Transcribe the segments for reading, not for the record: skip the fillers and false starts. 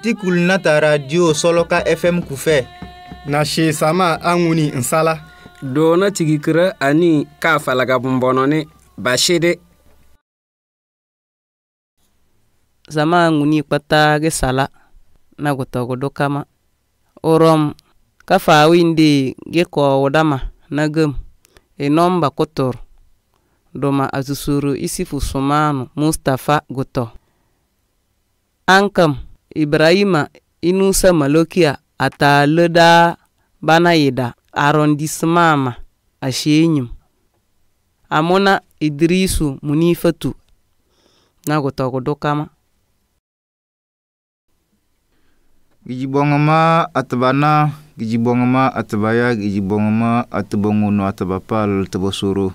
Iti kulnata radio soloka FM Kouffè. Na she sama anguni nsala. Dona tigikira ani kafalaga bombonone bashede. Sama anguni patare sala na gotogo dokama. Orom kafa windi geko odama na gem enomba kotor. Doma azusuru Issifu Soumanu Moustapha goto. Ankam Ibrahim Inoussa Malokia ata leda banayeda arrondissement ashenyum. Amona IDRISSOU Mounifatou nagoto godokama. Gijibongama atbana gijibongama atbaya gijibongama atbonguno atbapal tebosuru.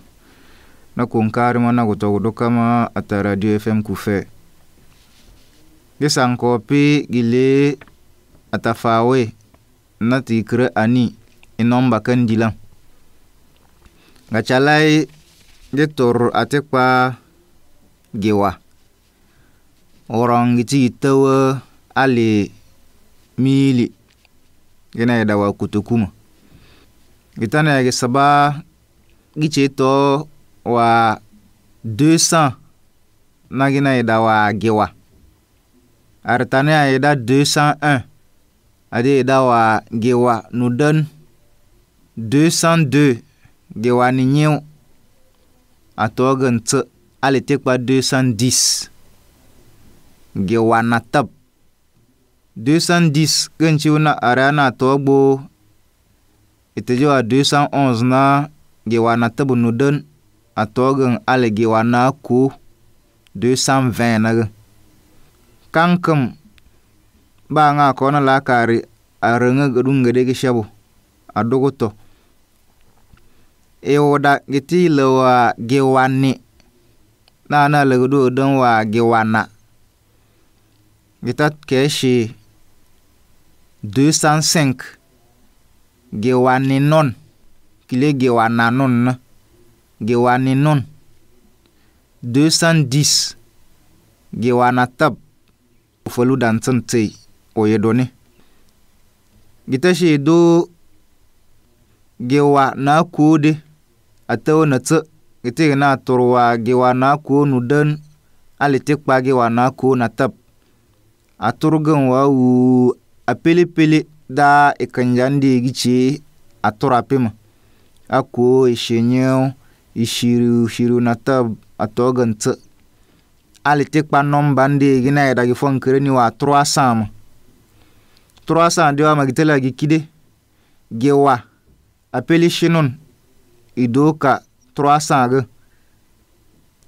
Nakunkari mana gotogodokama ata radio FM Kouffè. Gesangkopi gile atafawe nati kre ani inombakan dilang. Gacalai dektor atekpa gewa. Orang gici itawa ale mili. Gena ya dawa kutukuma. Gitana ya gesaba gici to wa 200 na gena ya dawa gewa. Artane aida 201 ade dawa gewa nuden 202 gewa ni nyu atogen tse ale tekpa 210 gewa natab 210 kenchiuna arana tobo itejo 211 na gewa natab nuden atogen ale gewa na ku 220 na Kangkem banga kona lakari arenga gedung gede geshabu adogoto ewoda geti lewa gewani nana legudu don wa gewana gitat keshi 205 gewani non kile gewana non gewani non 210 gewana tab Ufalu dan sentei oyedone. Gita shido gewa na kude atau natse gita na torwa gewa na ku nuden alitek pa gewa na ku natap aturgen wau apele-pele da ikanjandi gici aturapima aku ishenyo ishiru natab atogen tse alitek pa nombande gina ya dagi fon kere ni wa 300 ma. 300 dewa magitela lagi kide. Gewa. Apeli shenun. Idoka 300 ge.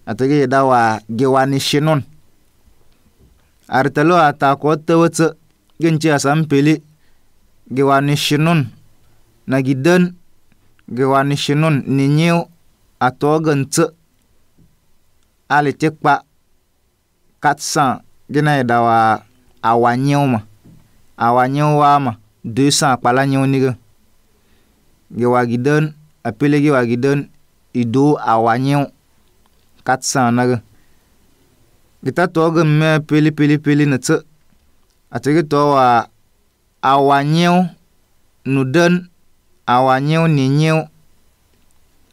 Atake ya dawa gewa ni shenun. Aritalo atakwata wetse. Genci asampeli. Gewa ni shenun. Nagiden. Gewa ni shenun. Ninyo. Atogen tse. Alitek pa. 400 gena dawa awanyoma awanyowa 200 palanyoniga gewagidon apele gewagidon ido awanyo 400 naga gita toga me pili natse atege towa awanyo nuden awanyo ninyo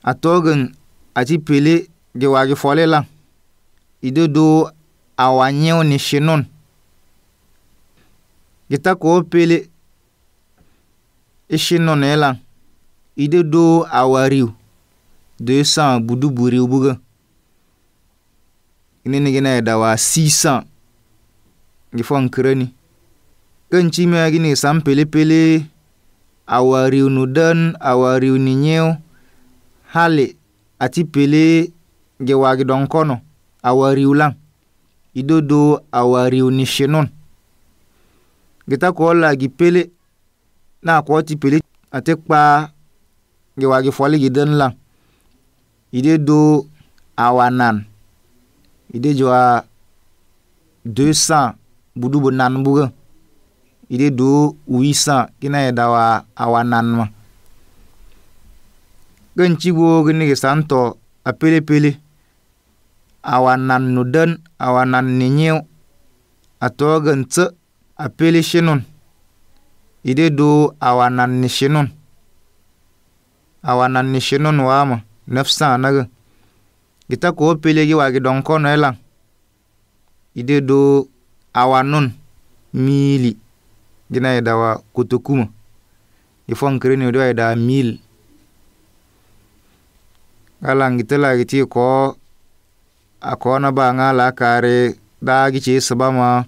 atogen ati pili gewagi folela ido do awanyo ni shenun. Gita ko pele ishenun elang. Ide do awariu. 200 budu buriu buga. Ini negena dawa 600. Gifon kreni. Kenci me gini sam pele-pele awariu nudan awariu ninyeo. Hale ati pele gewagi donkono awariu lang. Idodo awariu ni shenon. Gita kola gipele. Na akwati pele. Atekpa. Gewagi fwale giden lang. Idodo awanan. Idejwa 200. Budu bonan buga. Idodo 800. Kina yedawa awanan ma. Genchigo gini gesanto. Apele pele. Awanan nuden, awanan ninyo, atogen tse, appelé chez nous. Ide do awanan ni chez nous. Awanan ni chez nous wama 900 naga. Kita ko appelé gi wagi donko no elang. Ide do awanun mili. Gina edawa kutukuma. Ifon kreni do eda mil. Alang kita lagi ti ko akona banga la kare dagi ci sabama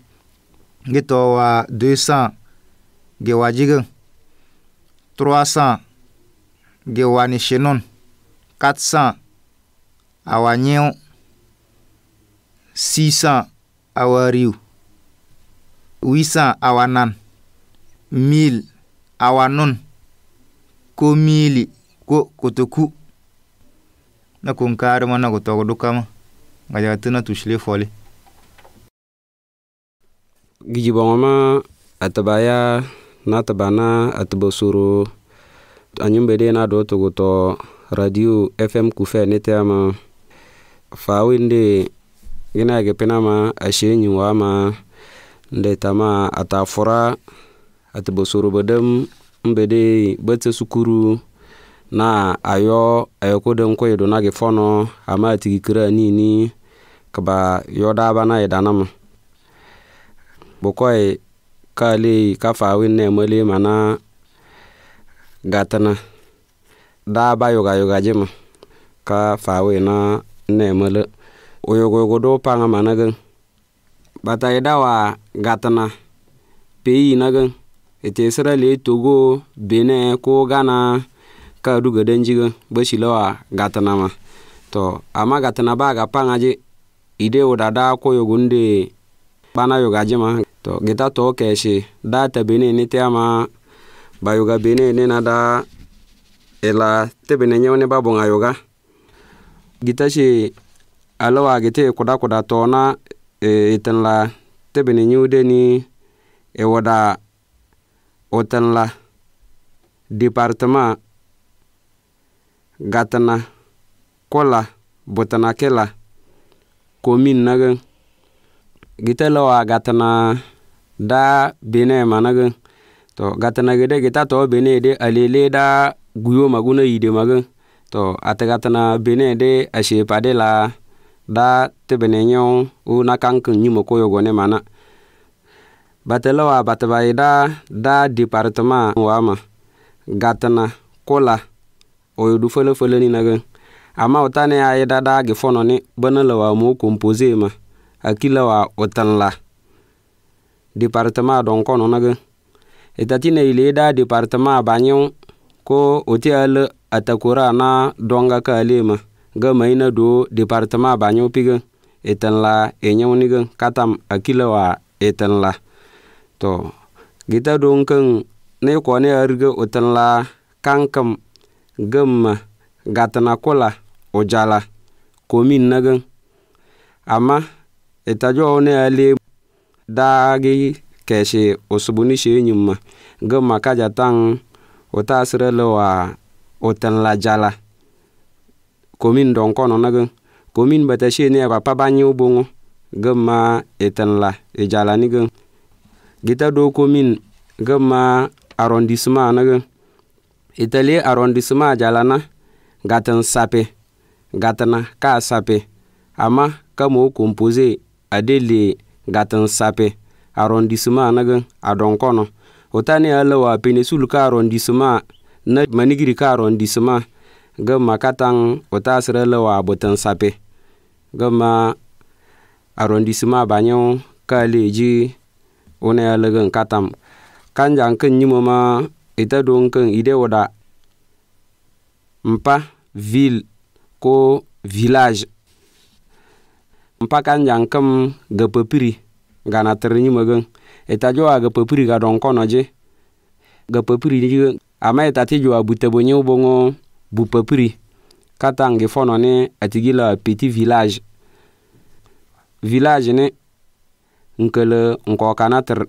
gito wa 200 gewajiga 300 gewani shenon 400 awanyo 600 awariu 800 awanan 1000 awanun ko mili ko kotoku na kunkar mana ko to dukama ngaya tena tushle fole giji bomama atabaya na tabana atbosuru anyumbede na do togoto radio FM Kouffè netama fawinde gina ge penama ashenyi wama ndetama atafora atbosuru badam mbede batse sukuru na ayo kodon ko yedo na ge fono ama tikira nini kaba yoda bana yedanam bokoi kali kafawin ne mali mana gatana da ba yoga jema ka fawena ne mali oyogo do panga managan batai dawa gatana peyi nagan etesra le Togo Benin ko Ghana ka duga denjiga bashilawa gatana ma to ama gatana ba ga pangaje ide odada ko yogunde bana yoga jema to gita to keshi data bene ni tema ba yoga bene ni nada ela tebene nyone ba bonga yoga gita shi alawa gite koda to na etanla tebene nyude ni ewoda otanla departement gatana kola botanakela commune naga gita lawa gatana da bene managa to gatana gede gita to bene de alele da guyo maguna ide maga to atagatana bene de ashe padela da tebene nyon una kanku nyimo koyo gone mana batelawa batabaida da departement wama gatana kola oyodu fele ni naga ama otane ayeda da gefono ni banalawa mo composé ma akila wa otanla departement don kono naga etatine ile da departement banyo ko otial atakura na donga kalema gama ina do departement banyo piga etanla enyawniga katam akila wa etanla to gita donkan ne ko ne arga otanla kankam gama gatana kola ojala komin nagan ama etajo ne ale dagi keshe osubuni shenyuma gama kaja tang otasre lowa otanla jala komin donkono nagan komin batashi ne papa banyu bongo gama etanla ejala nigan gita do komin gama arrondissement nagan itali arrondissement jalana gatan sape gatana ka sape ama kamo composé adele gatan sape arrondissement nagan adonkono otani alawa penisul ka arrondissement na manigiri ka arrondissement gama katang otasre lawa botan sape gama arrondissement banyo kaleji one alagan katam kanjang kenyimo ma ita donkeng ide oda mpa ville ko village mpa kanjang kem gepepiri gana terenyi mageng ita joa gepepiri ga donkono je gepepiri je ama ita ti joa butebonyo bongo bupepiri katang gefono ne atigila petit village village ne nkele nko kanater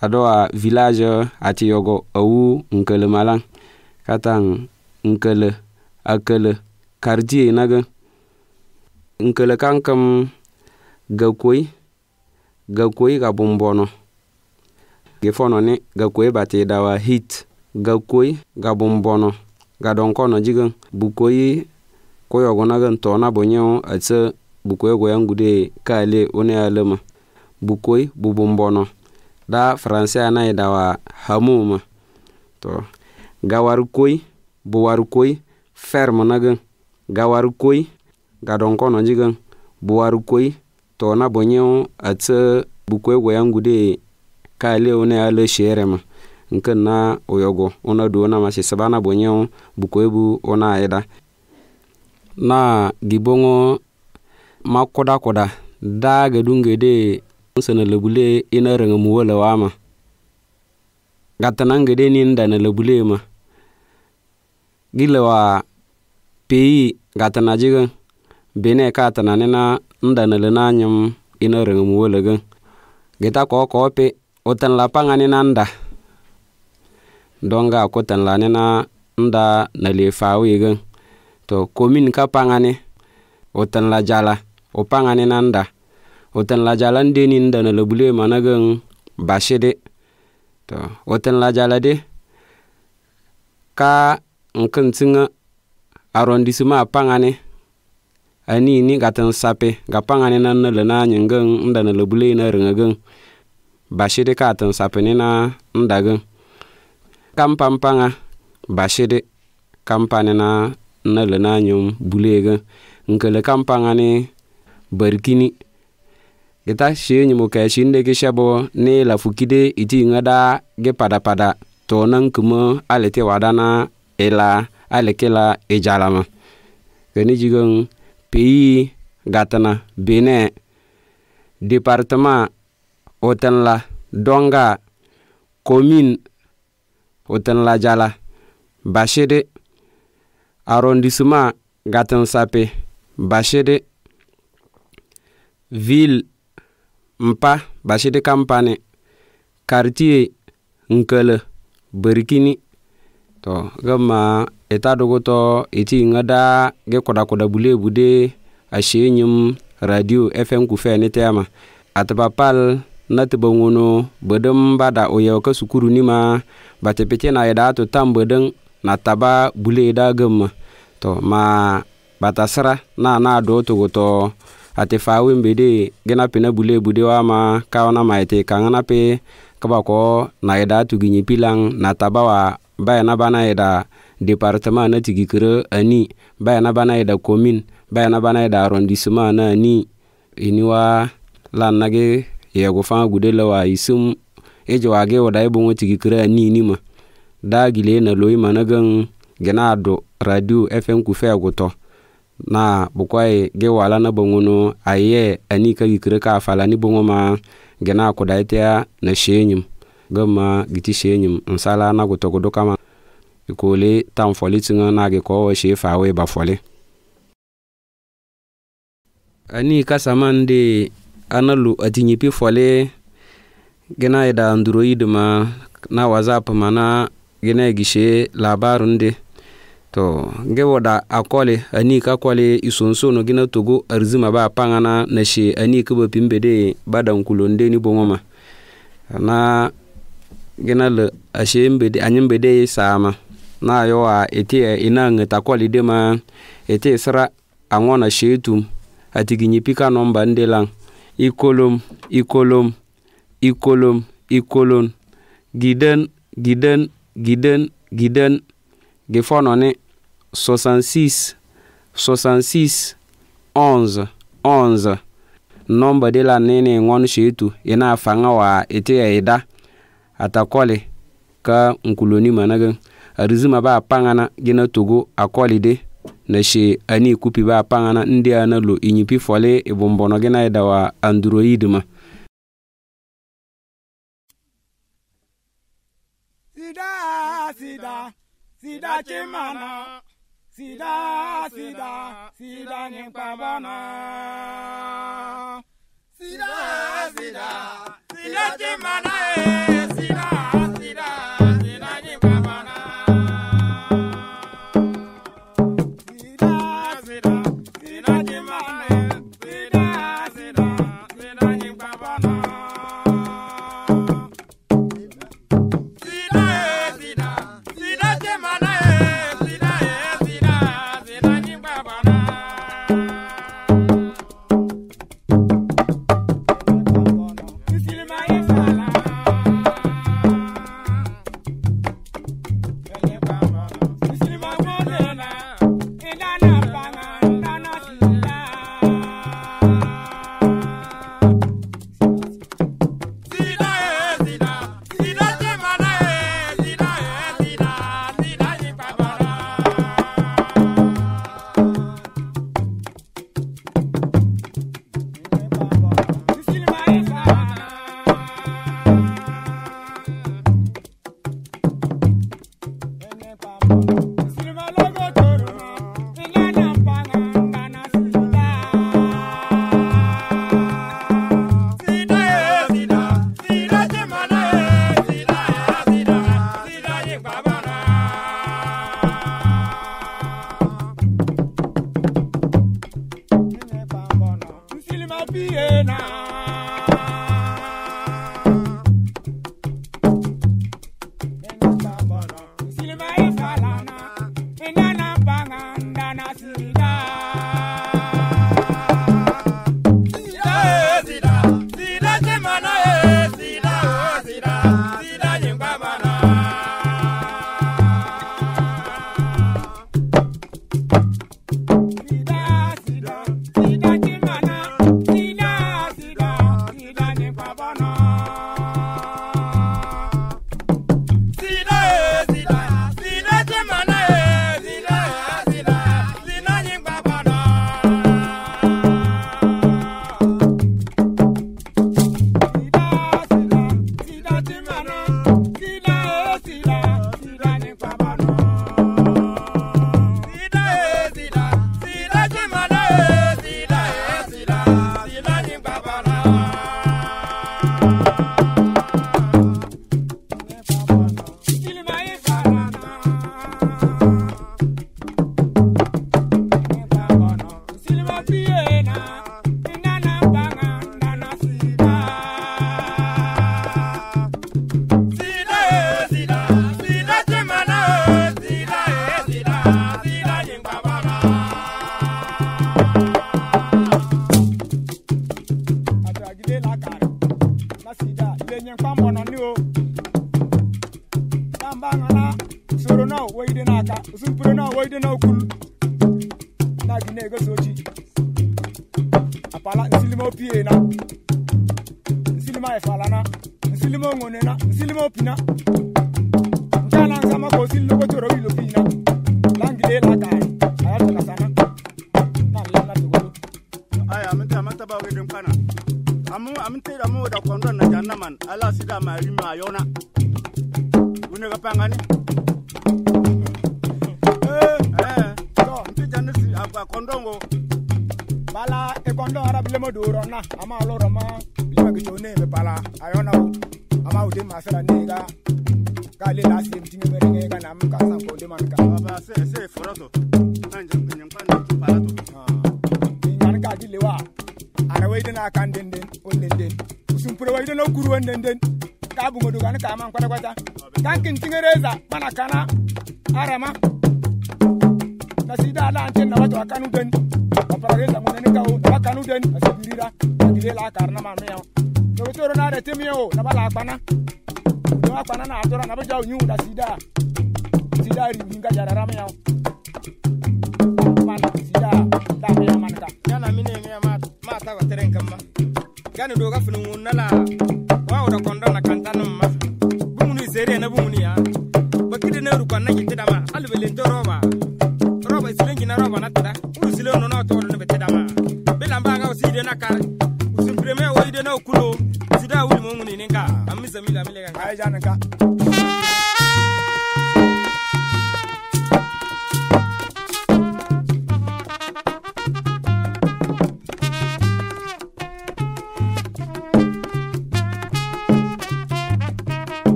adoa village ati yogo awu nkele malang katang nkele akele karji naga nkele kankam gakoi gabombono Gefono ne gakwe bate dawa hit gakwe gabombono gadonkono jigan bukoyi koyogona gan tona bonyo atse bukoyi goyangude kale one alama bukoyi bubombono da français anai dawa hamuma to gawarukoi buwarukoi ferme nagan gawarukoi gadonkono jigan buwarukoi tona bonyo atse bukoyi goyangude kale one ale sherema nkena oyogo ona duona masi sabana bonyo bukoebu ona aida na gibongo makoda koda daga dungede musana lebule ina rengamu wala wama gatananga de ninda na lebule ma gilewa pi gatanajiga bene katana nena nda na lenanyam ina rengamu wala ga geta ko pe otan lapangan nanda donga kotan lanena nda nalefawi gan to komin ka pangane otan la jala o pangane nanda otan la jala ndeni nda nalebule managan bashede to otan la jala de ka nkentinga arrondissement pangane ani ni gatan sape ga pangane nan nalana ngan nda nalebule na rengagan bashede ka tan sapene na ndagan kampampanga bashede kampane na nalana nyum bulega nkele kampanga ne barkini eta shenyi mokashinde ke shabo ne lafukide iti ngada ge pada to nan kuma alete wadana ela alekela ejalama keni jigan pi gatana bene département otan la donga commune otan la jala bashede arrondissement gatan sape bashede ville mpa bashede kampane quartier nkele berikini to gama eta dogoto iti ngada ge koda bule bude ashenyum radio fm Kouffè ne tema atapapal natibongono bedem bada oyo ka sukuru nima batepete na yada to tambedeng nataba bule da gem to ma batasara na do to goto atefawi mbede gena pina bule budewa ma kaona maite kangana pe kabako na yada to ginyi pilang nataba wa bayana bana yada departement na tigikere ani bayana bana yada commune bayana bana yada arrondissement na ni iniwa lan nage ya gofanga gudela wa isum ejo wage wadai bongo tigikira ni nima da gile na loyi managan genado radio fm Kouffè goto na bukwai ge wala na bongo no aye ani ka gikira ka fala ni bongo ma gena ko daitea na shenyum gama giti shenyum nsala na goto godo kama ikole tamfoli tinga na ge ko shefa we ba fole ani kasamande analu atinyipi fole gena ida android ma na whatsapp mana gena gishe labarunde to ngewoda akole ani ka kole isonsono gena togo arzima ba pangana na she ani ka bapimbede badankulonde ni bongoma na gena le ashembede anyimbede sama na yoa etie inanga takole de ma etie sra angona shetum atiginyipika nomba ndelang ikolom giden gefonone 66 66 11 11 nomba de la nene ngon shetu ina fanga wa ete ida atakole ka nkuloni managa arizuma ba pangana gina togo akole de na she ani kupi ba pangana ndia na lo inyipi fole ebombono gena edawa android ma sida chimana sida nipabana sida chimana sida nipabana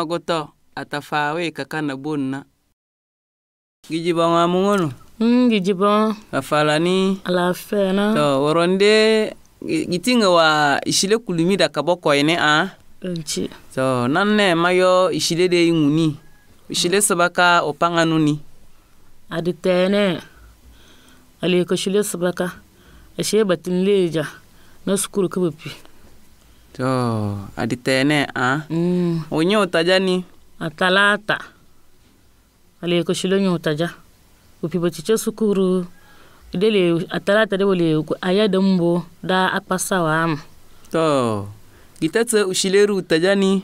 Goto atafawe kakana bonna gijibanga mungono gijibanga afalani ala fena to woronde gitinga wa ishile kulumida kaboko ene a nchi so nanne mayo ishile de inguni ishile sabaka opanga nuni aditene ali ko shile sabaka ashe batinleja na skuru kabupi to aditene a onyo tajani atalata ale ko shilo nyo taja upibotiche sukuru dele atalata de wole ayadambo da apasawa am to gitatse ushileru tajani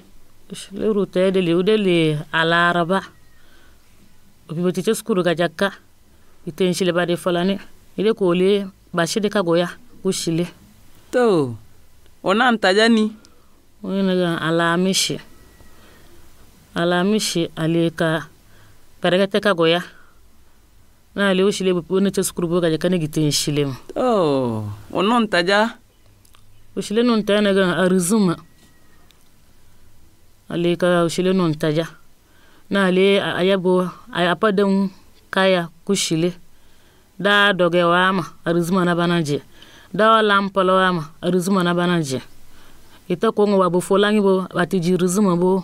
ushileru tedele udele alaraba upibotiche sukuru gajaka itenshile bade falane ile ko le bashide kagoya ushile to onan tajani wena alamishi alika paragata kagoya na le ushile bupone tsukurubo ga kana gitin shilem oh onon taja ushile non tana ga arzuma alika ushile non taja na le ayabo ayapadam kaya kushile da dogewa ama arizuma na banaje da lampolo ama arizuma na banaje ita kongo wabo folangi bo batiji rizuma bo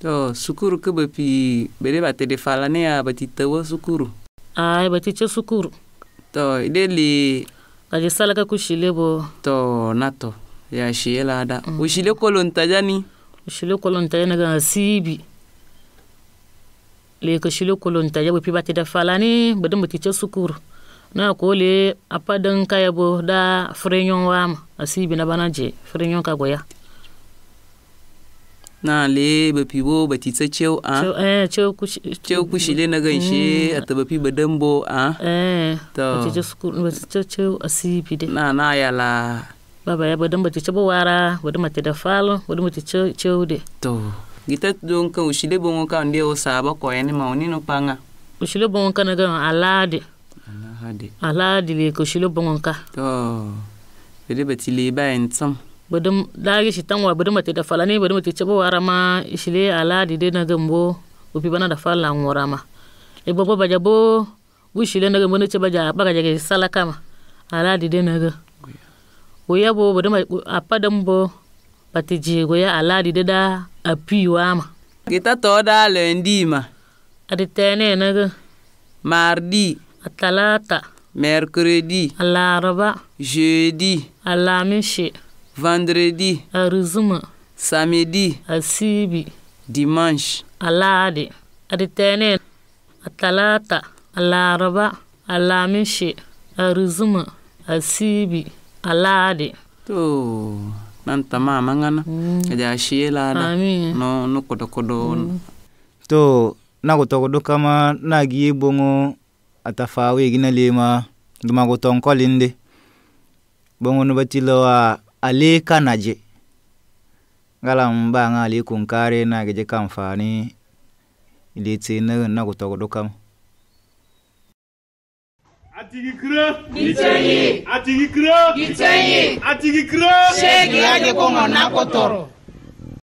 to sukuru ke bepi bere batede falane ya batitawa sukuru ai batiche sukuru to ideli kaje salaka kushile bo to nato ya shiela da ushile kolontajani ushile kolontajana ga sibi le kashilo kolonta yabo pibati da falani badum batiche sukuru na kole apadan kayabo da frenyon wam asibi na banaje frenyon kagoya na le bapibo batiche cheu a cheu kushile na ganshi atabapi badambo a to batiche sukuru batiche cheu asibi de na ya la baba ya badam batiche bawara badum matida falo badum batiche cheu de to Gita dong ka ushile bongo ka ndia osaba kwa ene maoni no panga. Ushile bongo ka naga alade. Alade le ka ushile bongo ka. To. Bede bati leba ensam. Badum dagi shitangwa badum ati da falani badum ati chabo warama ishile alade de naga mbo upibana da fala ngorama. E bobo bajabo ushile naga mbo chaba ja baga ja sala kama. Alade de naga. Oya bo badum apadambo patiji goya alade de da api wama kita toda lundi ma ada tene naga mardi atalata mercredi alaraba jeudi alamishi vendredi arizuma samedi asibi dimanche alade ada tene atalata alaraba alamishi arizuma asibi alade to nanta mama ngana aja shiela no no kodokodo to na kodokodo kama na gi bongo atafawe gina lema nduma go ton kolinde bongo no batilowa ale kanaje ngala mba ngali kunkare na geje kamfani ile tsena na kodokodo kama Atigi kre, Shegi aje kongo na kotoro.